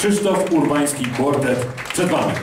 Krzysztof Urbański Quartet przed Wami.